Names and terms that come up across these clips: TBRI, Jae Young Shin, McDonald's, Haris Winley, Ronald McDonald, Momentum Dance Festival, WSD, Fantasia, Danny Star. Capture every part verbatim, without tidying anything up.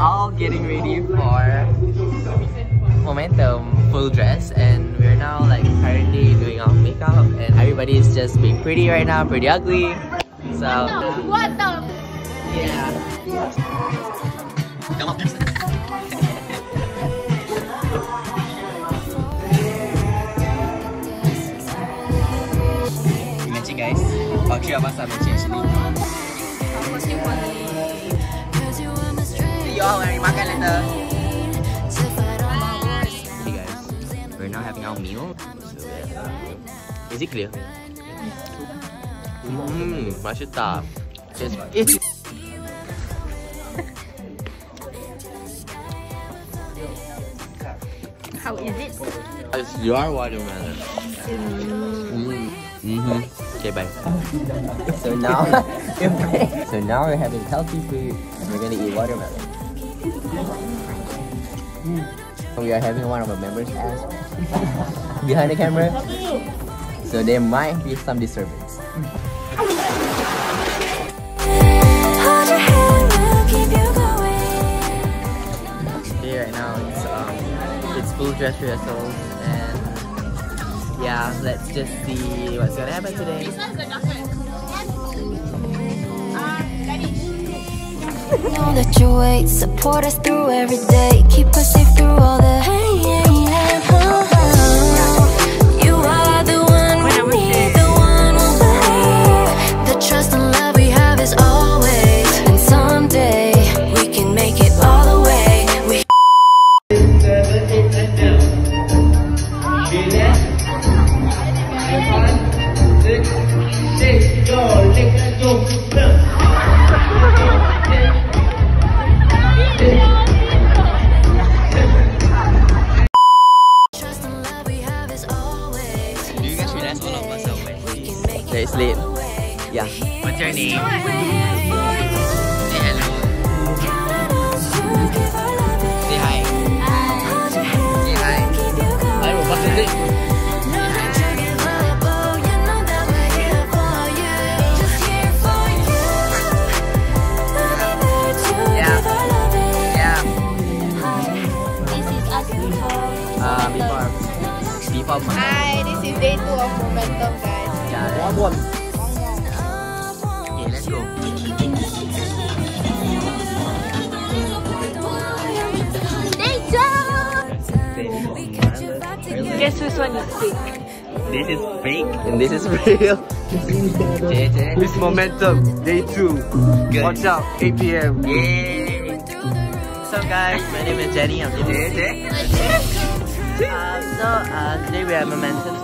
all getting ready for Momentum full dress, and we're now like currently doing our makeup, and everybody is just being pretty right now, pretty ugly. So what the? Yeah. yeah. Guys, all three of us are matching actually. See you all when we makan later. Hey guys, we're now having our meal. Is it clear? Mmm, masih tak. Just eat. How is it? It's your watermelon. Mm. Mm-hmm. Okay, bye. So now, so now we're having healthy food and we're gonna eat watermelon. Mm. We are having one of our members ask behind the camera, so there might be some disturbance. Okay, right now it's um, it's full dress rehearsals and. Yeah, let's just see what's gonna happen today. This one's the chocolate. Uh, know that you wait, support us through every day. Keep us safe through all the hate. You are the one we need, the one we'll believe. The trust and love we have is always, and someday we can make it all the way. We It's late. Yeah. What's your name? Say hello. Say hi. Hi. Say hi. Hi, what's your name? Yeah. Yeah. This is us before. Uh, before. Before Momentum. Hi, this is day two of Momentum, guys. One one. Okay, let's go. Guess which one is fake? This is fake and this is real. This Momentum day two. Good. Watch out, eight P M Yay! So guys, my name is Jenny. I'm Jenny. Uh, so uh, today we have Momentum.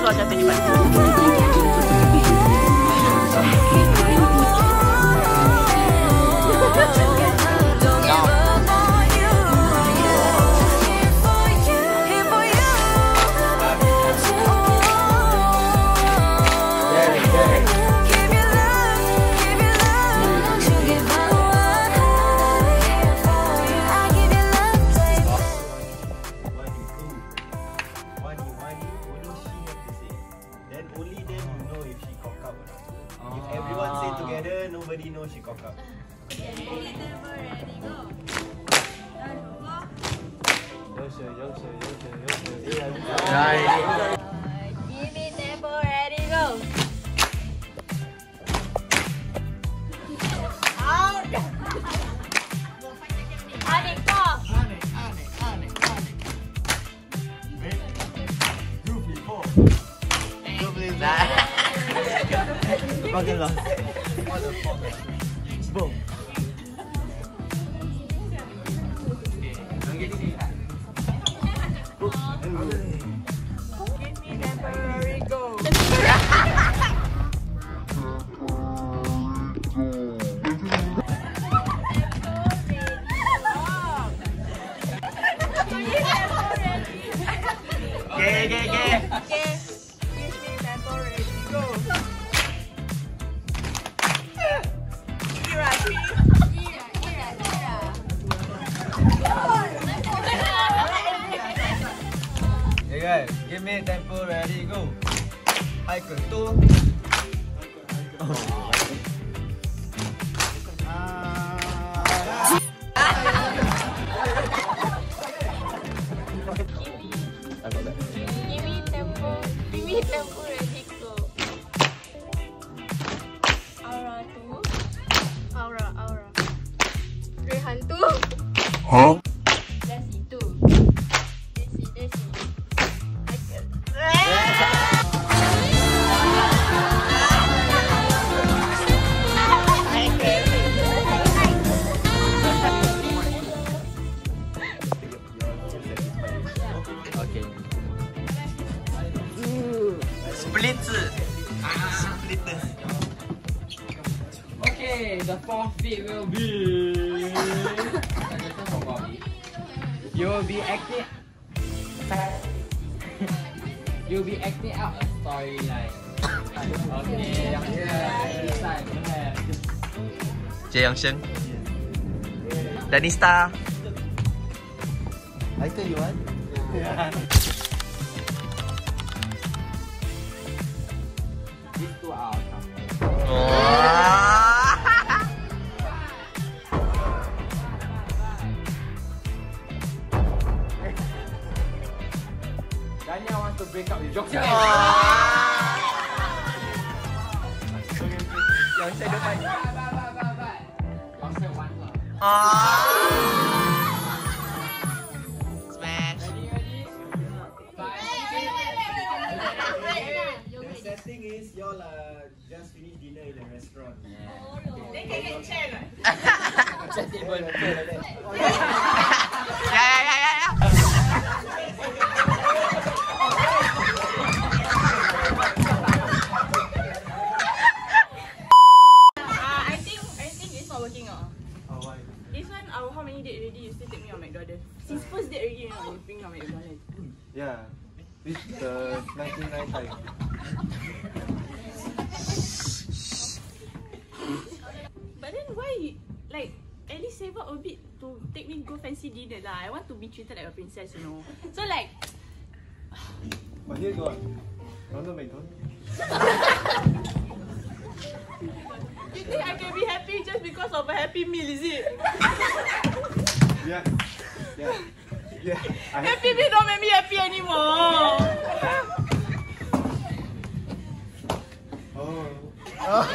Watch out, anybody. Nobody knows she cock up. Gimme tempo, ready, go. Out. On it, go. On it, on it, on it, on it. Two, three, four. Two, three, four. Fucking lost. Boom. Give me temporary go. Okay, okay, okay. Give me tempo, ready, go. Icon two. Icon, icon, icon. Huh? That's it too. That's it, that's it. I feel it. Okay. Ooh. Split. Split. Okay, the forfeit will be... You will be acting. You will be acting out a storyline. Okay, this time you have Jae Young Shin, Danny Star. I tell you what. These two are our Daniel wants to break up with Jokes. Yang saya depan. Yang saya one lah. Smash. Ready, ready. The setting is y'all uh, just finish dinner in a restaurant. They can get chair lah. Set table. Ya ya ya ya ya. Since first date already, you know, you bring your McDonald's. Yeah, this is the ninety-nine time. But then why, like, at least save up a bit to take me go fancy dinner lah. I want to be treated like a princess, you know. So like... But here got Ronald McDonald. You think I can be happy just because of a happy meal, is it? Yeah. Yeah. Yeah. Happy meal don't make me happy anymore. Oh. Oh.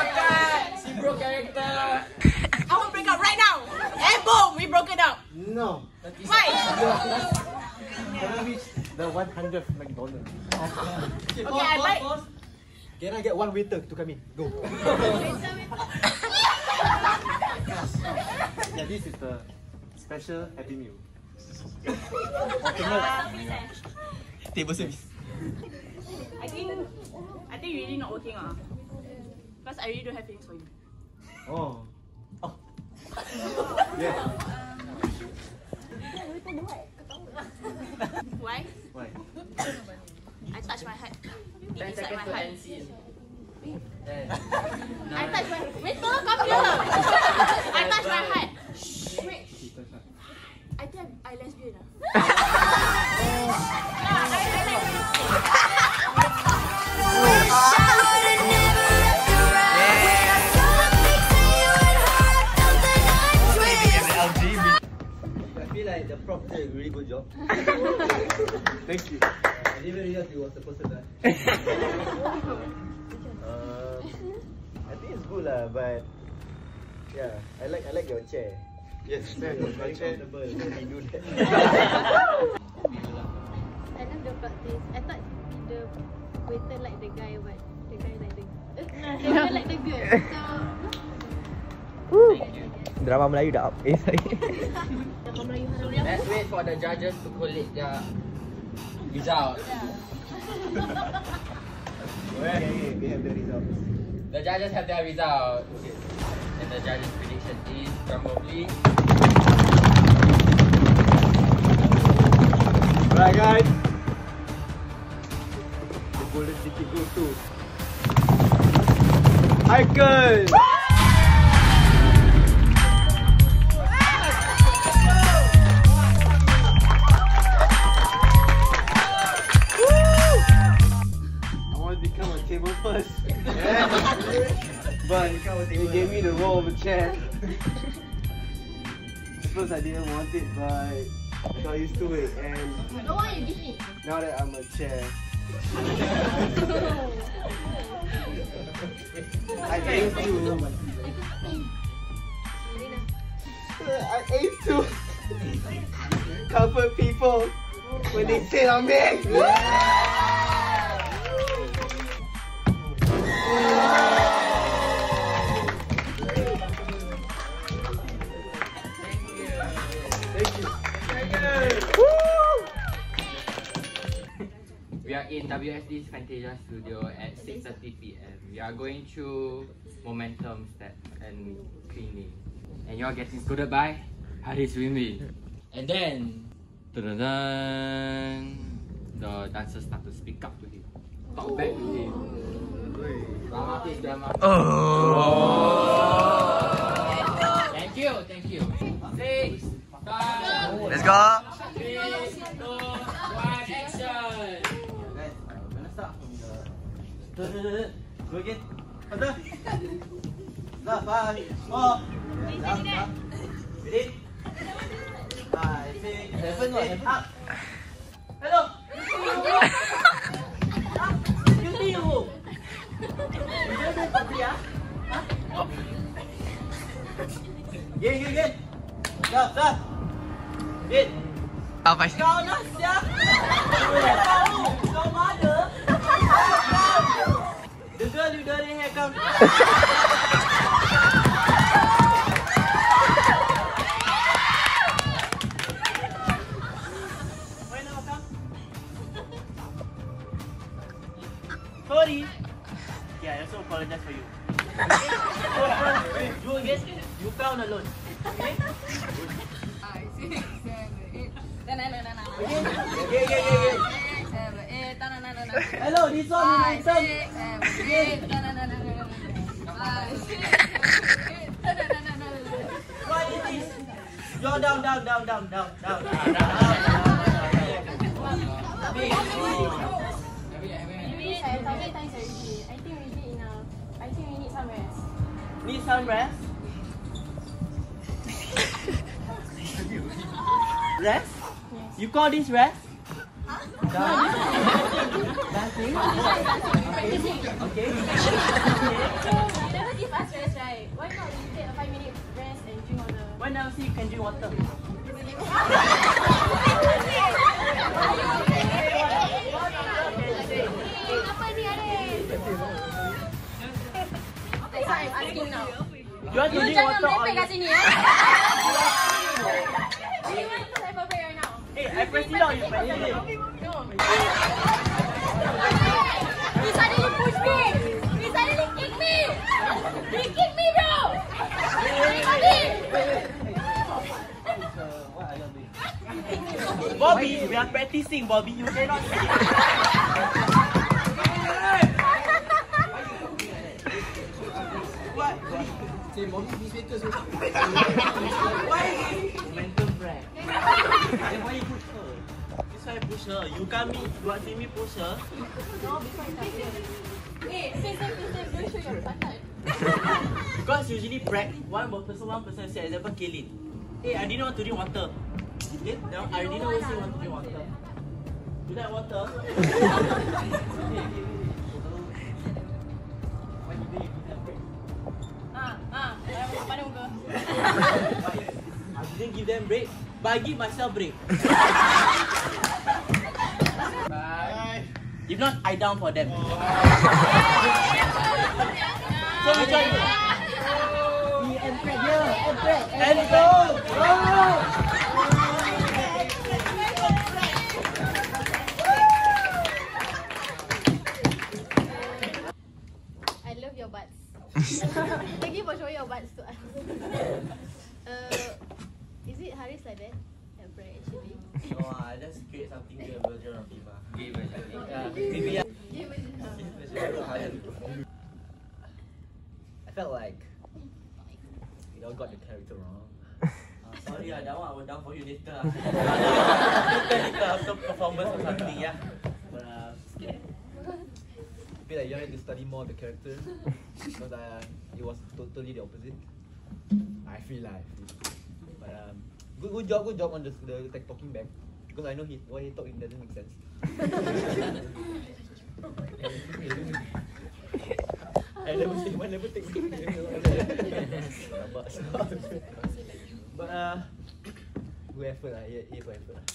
Okay. She broke character. I want to break up right now. And boom, we broke it up. No. That is why? Can I reach the one hundredth McDonald's? Okay, okay, pause, I like. Pause. Can I get one waiter to come in? Go. Yeah, this is the special happy meal. Table service. I think I think you're really not working on. Plus I really don't have things for you. Oh. Oh. Yeah. Why? Why? I touch my heart. Inside my heart. I touch my wait for come here. I touch my heart. Shh. Wait. I think I lesbian. Yeah, I like. The prop did a really good job. Thank you. I didn't realize you was supposed to die. uh, I think it's good lah, but yeah, I like I like your chair. Yes, man, it's very comfortable when you do that. I love the practice. I thought the waiter like the guy, but the guy like the the guy like the girl. So. Drama Melayu dah up. Eh, sorry. Let's wait for the judges to collate their results. Okay, okay, we have the results. The judges have their results. Okay. And the judges' prediction is probably... Alright guys. The golden ticket goes to... Michael! First. Yeah. But he gave me the role of a chair. First I didn't want it, but I got used to it, and no one you give me. Now that I'm a chair, I aim to. I aim to comfort people when they sit on me. We are in W S D's Fantasia studio at six thirty p m We are going through momentum steps and cleaning. And you are getting scolded by Haris Winley. And then, dun dun dun, the dancers start to speak up to him, talk back to him. Dramatic, dramatic. Oh. Thank you, thank you. Six, five, let's go. Three, two, one, action. Do do do do again. Further. Five, four. Ready? Five, six, seven, eight, up. Hello. You see you. You don't do properly, ah? Yeah, yeah, yeah. Stop, stop. Wait. Apa? Kau nak siapa? Kau, kau mana? The girl you dirty hair comes. Why now come? Sorry. Yeah, I also apologize for you. You again? You fell alone. Okay? I see. No, no, no, no, no. Yeah, yeah, yeah, yeah. Hello, this one is my what is this? Go down, down, down, down, down, down, down, down, down. Wait, I think we did enough. I think we need some rest. Need some rest? Rest? Yes. You call this rest? Dancing? Practicing. Okay. You never give us rest, right? Why not we take a five minute rest and drink water? Why not see you can drink water? That's why I'm asking now. You want to drink water or you? You want to have a break right now? Hey, I press it out, you press it out. No. He suddenly pushed me! He suddenly kicked me! He kicked me, bro! Bobby! Bobby, we are practicing, Bobby. You cannot see. What? Say, Bobby, these makers will come. Why? Mental brand. Why you push her? I push her. You can't me. You want to see me push her? No, because I can't. Hey, say something. Say, don't show your button. Because usually brag. One person, one person say, I never kill it. Hey, I didn't want to drink water. Okay? No, I didn't want to drink water. You like water? What do you do? Ah, ah. Why don't we go? I didn't give them break, but I give myself break. Bye. If not, I down for them. Oh. So we join you. We embrace here, embrace, and go. I love your butts. Thank you for showing your butts to us. Uh, is it Haris like that? Actually. No, I just create something to a version of Diva. Gay version. Yeah. Maybe I. Gay version. I felt like you all got the character wrong. Uh, sorry, that one I will down for you later. Later, later after performance or something, yeah. But uh, I feel like you all had to study more of the character because uh, it was totally the opposite. I feel like, but um. Good, good job, good job on the, the like, talking back. Because I know he, why he talk, it doesn't make sense. I never say one, never take me. But uh, good effort lah, yeah, yeah, good effort lah.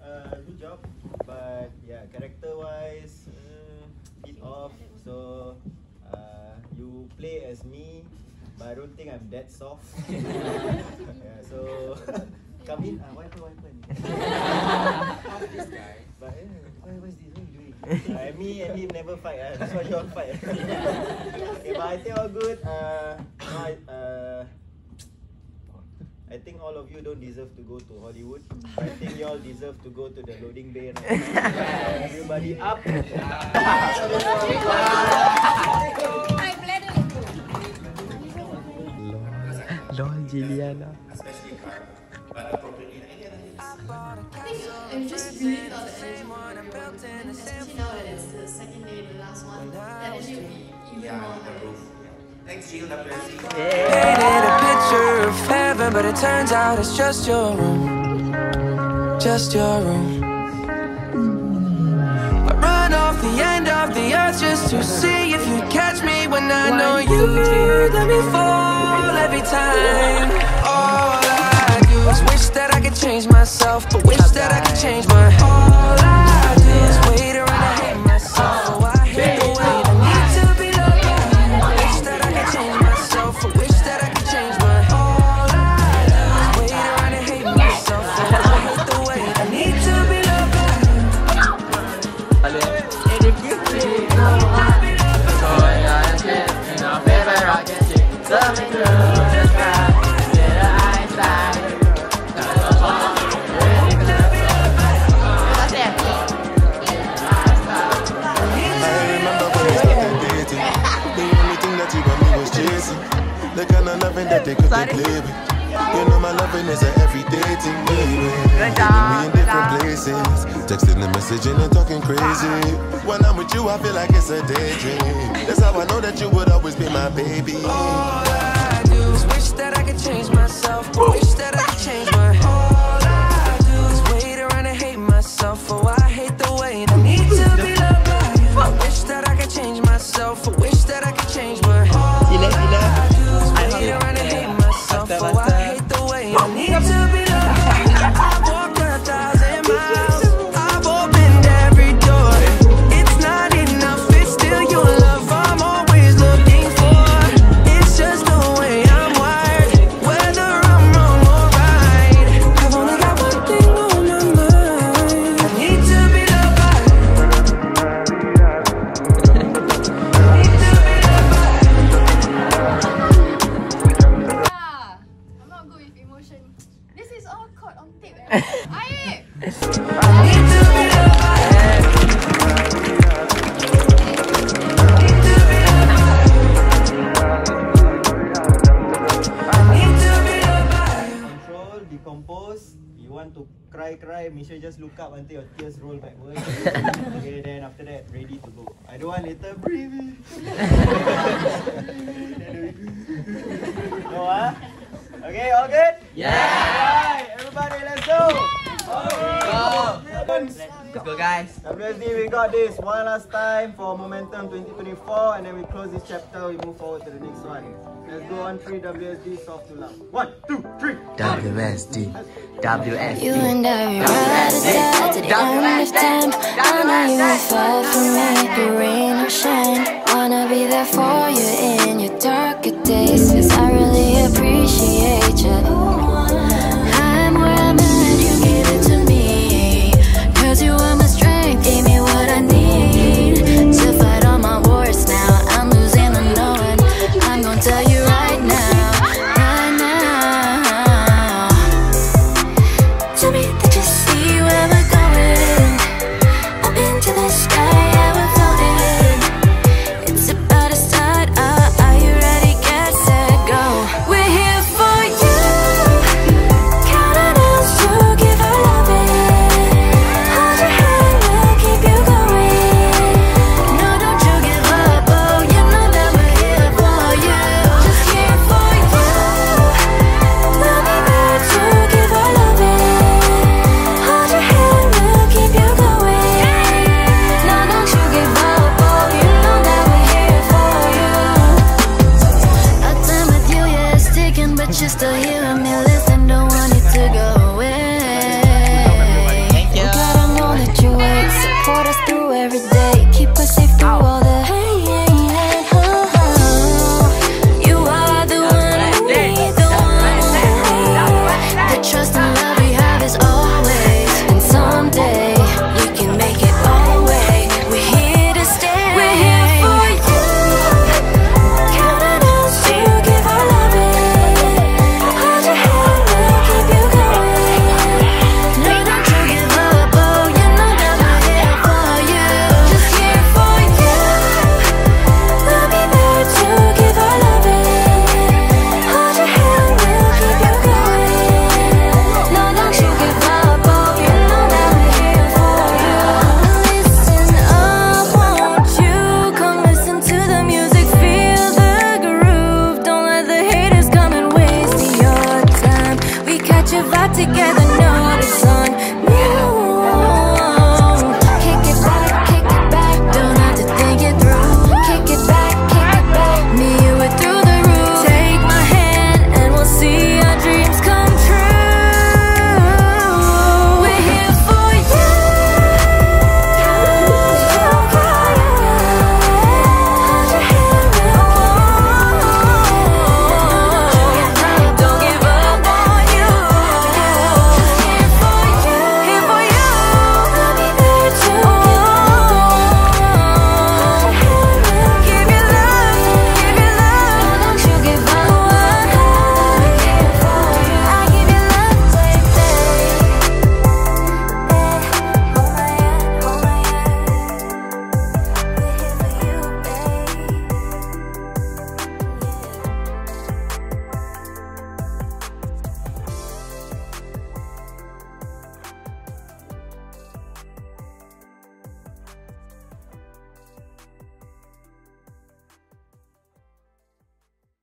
Uh, good job, but yeah, character-wise, uh, bit off. So uh, you play as me. But I don't think I'm that soft. Yeah, so come in. Uh, why why why? How is this guy? But uh, why why is this? What are you doing? Uh, me and him never fight. Uh, that's why you all fight. Okay, but I think all good. Uh, no, I, uh, I think all of you don't deserve to go to Hollywood. I think you all deserve to go to the loading bay. Right now. Uh, everybody up. Juliana. Especially car, but appropriately any other things. I think I'm just really felt the energy and especially now that it's the second day, the last one, that energy will be even yeah, more the roof. Yeah. Thanks, Jill. That was easy. Painted a picture of heaven, but it turns out it's just your room. Just your room. I run off the end of the earth just to see if you catch me when I know you let me fall. Every time, all I do is wish that I could change myself, but wish that I could change my. All I do is wait around, I hate myself, so I hate the way I need to be loved. I wish that I could change myself, but wish that I could change my. All I do is wait around and hate myself, so I hate the way I need to be loved. That they could be living. You know my loving is an everyday thing, baby. We in different places, texting and messaging and talking crazy. When I'm with you, I feel like it's a daydream. That's how I know that you would always be my baby. All I do is wish that I could change myself, but wish that I could change my. All I do is wait around and hate myself, for I hate the way I need to be loved by you. I wish that I could change myself, I wish that I could change my. Make sure just look up until your tears roll backwards. Okay, then after that, ready to go. I don't want later breathing. No, huh? Okay, all good? Yeah! Alright, everybody, let's go! Alright, let's go! Let's go, guys. W S D, we got this one last time for Momentum twenty twenty-four, and then we close this chapter, we move forward to the next one. Let's go on three W S D soft to love. One, two, three. W S D, W S D. You and I were right aside to the end of time. I know you were far from me, the rain or shine. Wanna be there for you in your darker days.